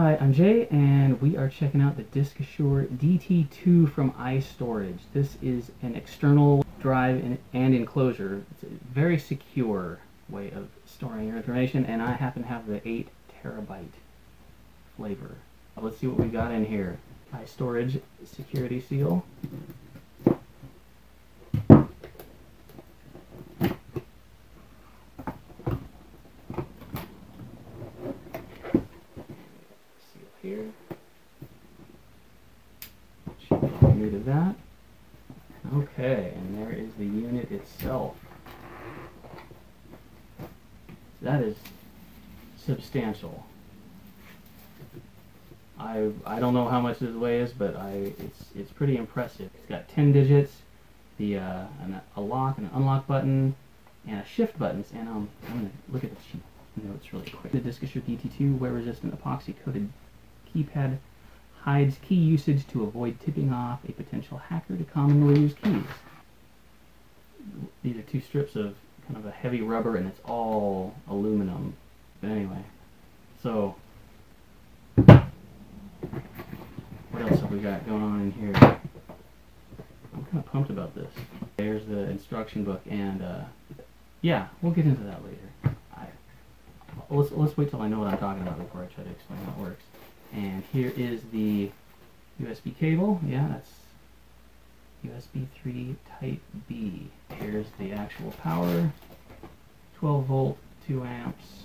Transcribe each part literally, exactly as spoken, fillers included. Hi, I'm Jay, and we are checking out the diskAshur D T two from iStorage. This is an external drive and enclosure. It's a very secure way of storing your information, and I happen to have the eight terabyte flavor. Let's see what we got in here. iStorage security seal. Here. Should be new to that. Okay, and there is the unit itself. That is substantial. I I don't know how much this weighs, but I it's it's pretty impressive. It's got ten digits, the uh, an, a lock and an unlock button, and a shift buttons. And um, I'm gonna look at the sheet notes really quick. The diskAshur D T two wear-resistant epoxy coated keypad hides key usage to avoid tipping off a potential hacker to commonly used keys. These are two strips of kind of a heavy rubber, and it's all aluminum. But anyway, so what else have we got going on in here? I'm kind of pumped about this. There's the instruction book, and uh, yeah, we'll get into that later. I, let's, let's wait till I know what I'm talking about before I try to explain how it works. And here is the U S B cable. Yeah, that's U S B three Type B. Here's the actual power. twelve volt, two amps.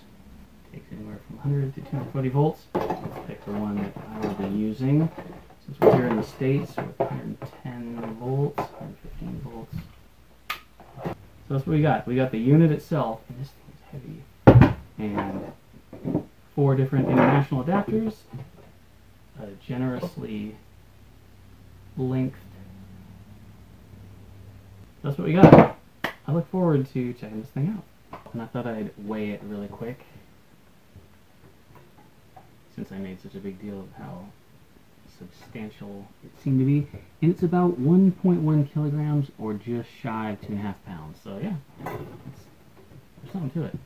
Takes anywhere from one hundred to two hundred forty volts. I'll pick the one that I will be using. Since we're here in the States, with one hundred ten volts, one hundred fifteen volts. So that's what we got. We got the unit itself. And this thing is heavy. And four different international adapters. A generously lengthed. That's what we got. I look forward to checking this thing out. And I thought I'd weigh it really quick, since I made such a big deal of how substantial it seemed to be. And it's about one point one kilograms, or just shy of two and a half pounds. So yeah, it's, there's something to it.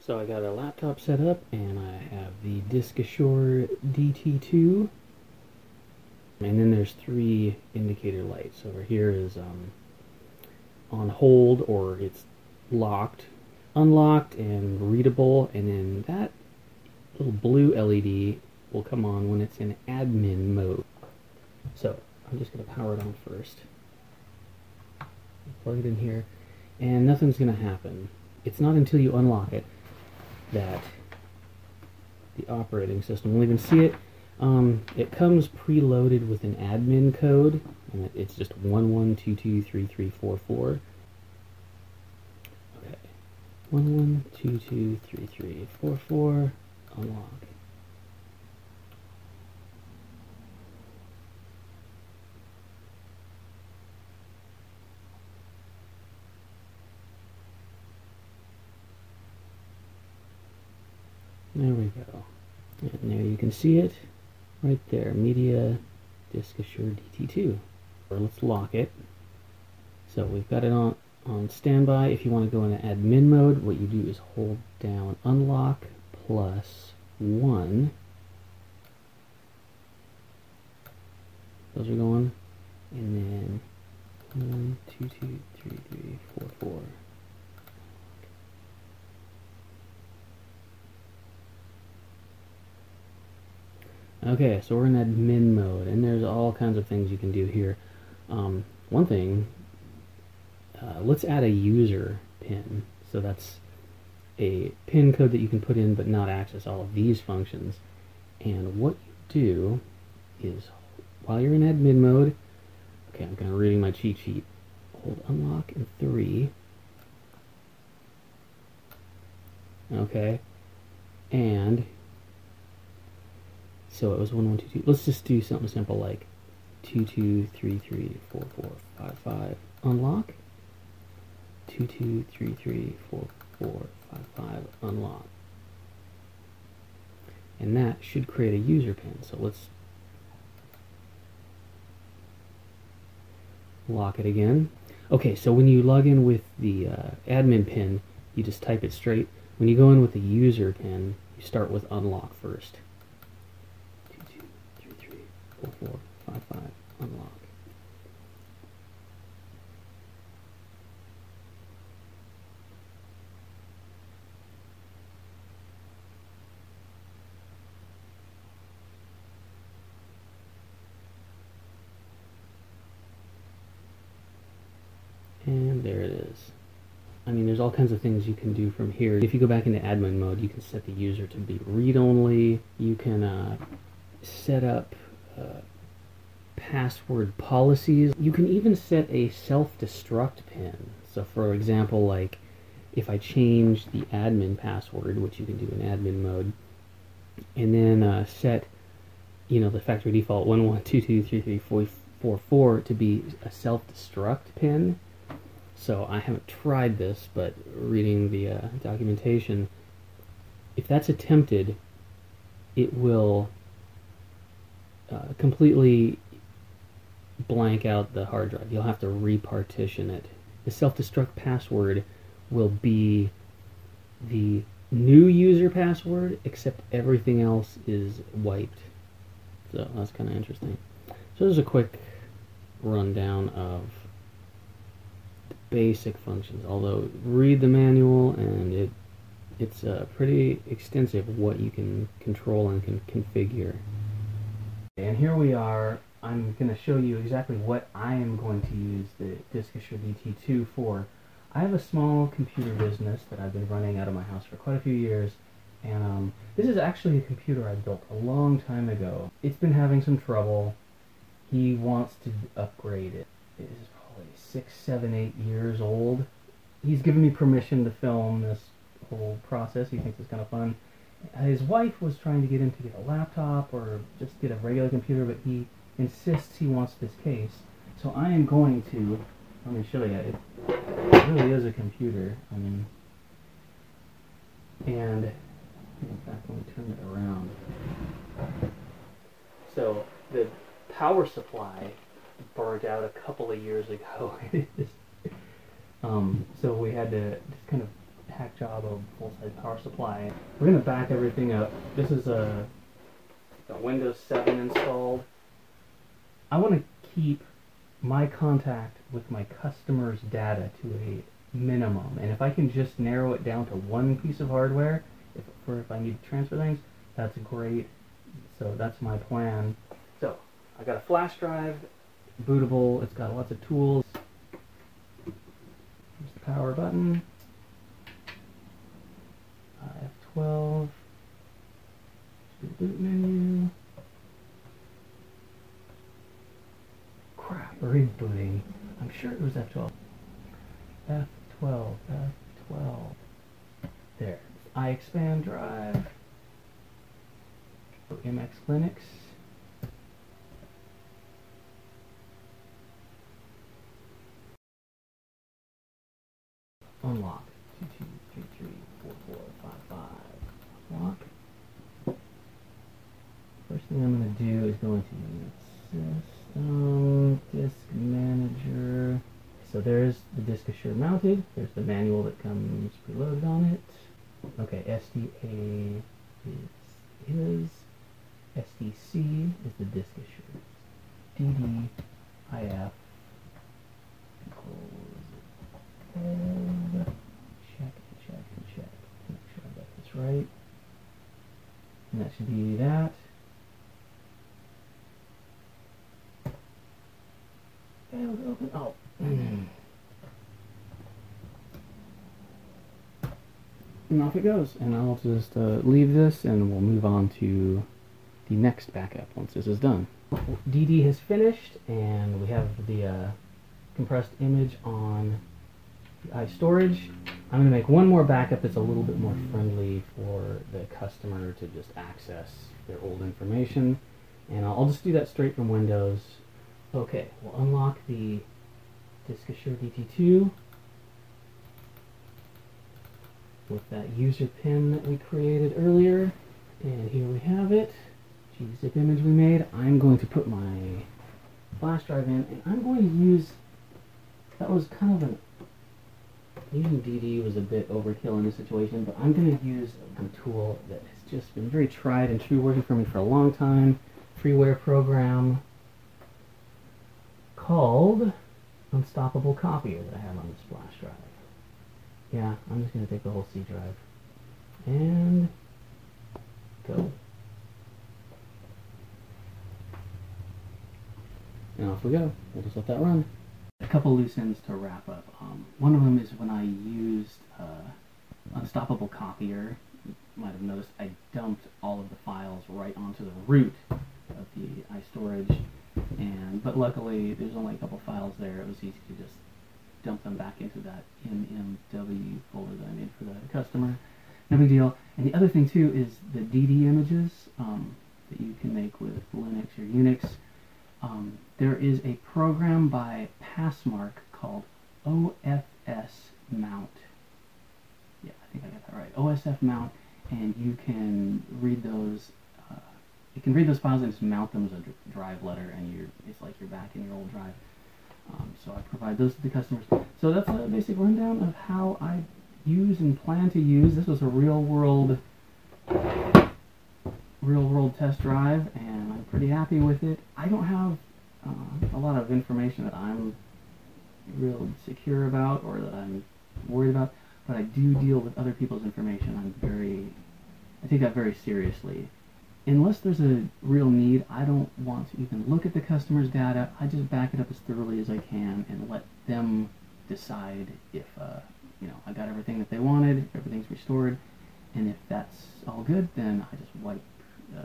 So I got a laptop set up, and I have the diskAshur D T two, and then there's three indicator lights. Over here is um, on hold, or it's locked, unlocked, and readable, and then that little blue L E D will come on when it's in admin mode. So I'm just going to power it on first, plug it in here, and nothing's going to happen. It's not until you unlock it that the operating system will even see it. Um, it comes preloaded with an admin code, and it's just one one two two three three four four. Okay, one one two two three three four four. Unlock. There we go. And there you can see it right there. Media diskAshur D T two. Let's lock it. So we've got it on, on standby. If you want to go into admin mode, what you do is hold down unlock plus one. Those are going. And then one, two, two, three, three, four, four. Okay, so we're in admin mode, and there's all kinds of things you can do here. Um, one thing, uh, let's add a user pin. So that's a pin code that you can put in but not access all of these functions. And what you do is, while you're in admin mode, okay, I'm kind of reading my cheat sheet. Hold unlock and three. Okay, and so it was one one two two. Let's just do something simple like two two three three four four five five unlock. Two two three three four four five five unlock. And that should create a user pin. So let's lock it again. Okay, so when you log in with the uh, admin pin, you just type it straight. When you go in with the user pin, you start with unlock first. Two two three three four four five five unlock. And there it is. I mean, there's all kinds of things you can do from here. If you go back into admin mode, you can set the user to be read-only. You can uh, set up uh, password policies. You can even set a self-destruct pin. So for example, like if I change the admin password, which you can do in admin mode, and then uh, set, you know, the factory default one one two two three three four four four to be a self-destruct pin. So I haven't tried this, but reading the uh, documentation, if that's attempted, it will uh, completely blank out the hard drive. You'll have to repartition it. The self-destruct password will be the new user password, except everything else is wiped. So that's kind of interesting. So there's a quick rundown of basic functions, although read the manual, and it it's uh, pretty extensive what you can control and can configure. And here we are. I'm going to show you exactly what I am going to use the diskAshur D T two for. I have a small computer business that I've been running out of my house for quite a few years, and um, this is actually a computer I built a long time ago. It's been having some trouble. He wants to upgrade it. It is six, seven, eight years old. He's given me permission to film this whole process. He thinks it's kind of fun. His wife was trying to get him to get a laptop or just get a regular computer, but he insists he wants this case. So I am going to, let me show you, it, it really is a computer. I mean, and in fact, let me turn it around. So the power supply burnt out a couple of years ago. um, so we had to just kind of hack job a full-size power supply. We're going to back everything up. This is a, a Windows seven installed. I want to keep my contact with my customers' data to a minimum, and if I can just narrow it down to one piece of hardware, if, for if I need to transfer things, that's great. So that's my plan. So I got a flash drive, bootable, it's got lots of tools. There's the power button, F twelve, boot menu. Crap, rebooting. I'm sure it was F twelve. F twelve, F twelve. There. I expand drive. M X Linux. Unlock. Two, two, three, three, four, four, five, five. Unlock. First thing I'm going to do is go into System, Disk Manager. So there's the diskAshur mounted. There's the manual that comes preloaded on it. Okay, S D A is his. S D C is the diskAshur. D D, I F. Check, check, check. Make sure I got this right. And that should be that. That was open. Oh. And off it goes. And I'll just uh, leave this, and we'll move on to the next backup once this is done. D D has finished, and we have the uh, compressed image on iStorage. I'm going to make one more backup that's a little bit more friendly for the customer to just access their old information, and I'll just do that straight from Windows. Okay, we'll unlock the diskAshur D T two with that user pin that we created earlier, and here we have it. Gzip image we made. I'm going to put my flash drive in, and I'm going to use, that was kind of an Using D D was a bit overkill in this situation, but I'm going to use a tool that has just been very tried and true, working for me for a long time. Freeware program called Unstoppable Copier that I have on the flash drive. Yeah, I'm just going to take the whole C drive and go. And off we go. We'll just let that run. A couple loose ends to wrap up. Um, one of them is when I used uh, Unstoppable Copier, you might have noticed I dumped all of the files right onto the root of the iStorage, and but luckily there's only a couple files there. It was easy to just dump them back into that M M W folder that I made for the customer. No big deal. And the other thing too is the D D images um, that you can make with Linux or Unix. Um, there is a program by Passmark called O S F Mount. Yeah, I think I got that right. O S F Mount, and you can read those. Uh, you can read those files and just mount them as a drive letter, and you're it's like you're back in your old drive. Um, so I provide those to the customers. So that's a basic rundown of how I use and plan to use. This was a real world, real world test drive, and I'm pretty happy with it. I don't have uh, a lot of information that I'm real secure about or that I'm worried about, but I do deal with other people's information. I'm very, I take that very seriously. Unless there's a real need, I don't want to even look at the customer's data. I just back it up as thoroughly as I can and let them decide if uh, you know, I got everything that they wanted, everything's restored, and if that's all good, then I just wipe uh,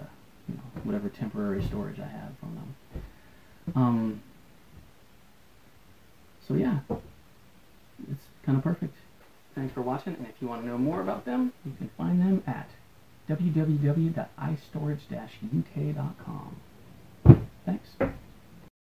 you know, whatever temporary storage I have from them. Um, so yeah, it's kind of perfect. Thanks for watching, and if you want to know more about them, you can find them at w w w dot i storage dash u k dot com. Thanks.